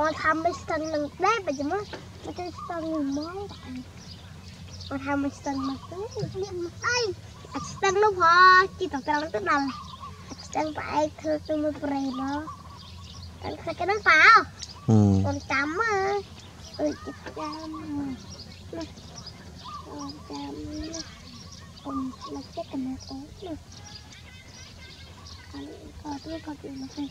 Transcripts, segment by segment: อทำไปสังนึงได้ไปจังมั้งมันจะสังนึงมั้งอทำไปสังมาตื้อเรียนมาไอ้สังลูกพอจีตอกกระลังตื้อนั่นสังไปเธอตัวมันเปรี้ยวเนาะสังเคยกันนั่งเปล่าสังจำมั้งจีจำนะจำนะเราเช็คกันนะโอ้ยก็เรียกก็เรียกมาสิ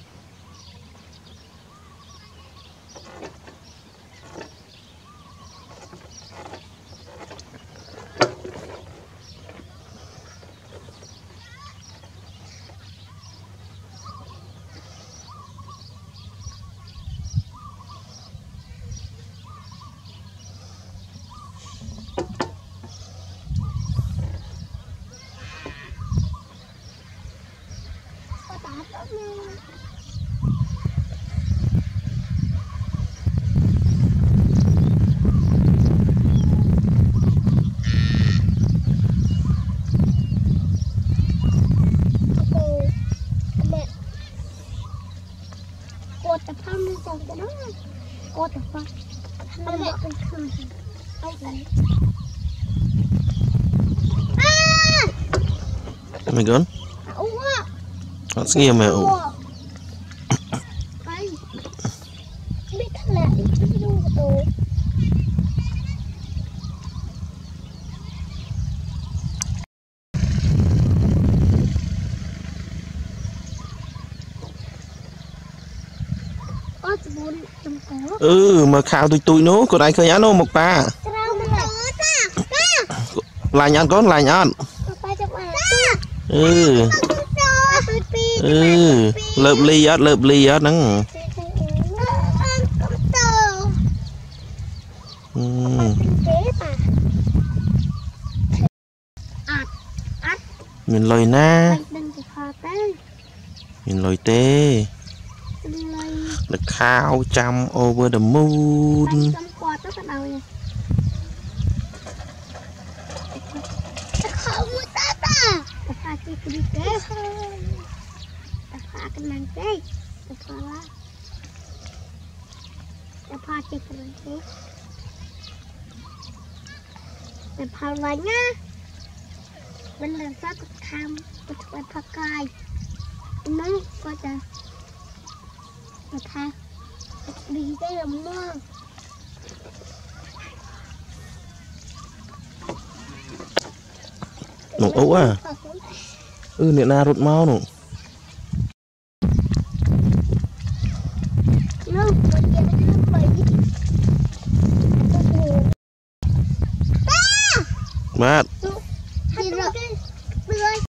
My God. Let's get him out. Mà khao tụi nó còn ai khơi nhá nó một ba. Lại nhá con lại nhá. Lợp ly á nắng. Mình lồi na. Mình lồi tê. The cow jump over the moon. Theนะคะดีได้ลำมากหนุ่มอ้วะเนี่ยนารถเมาหนุ่มมา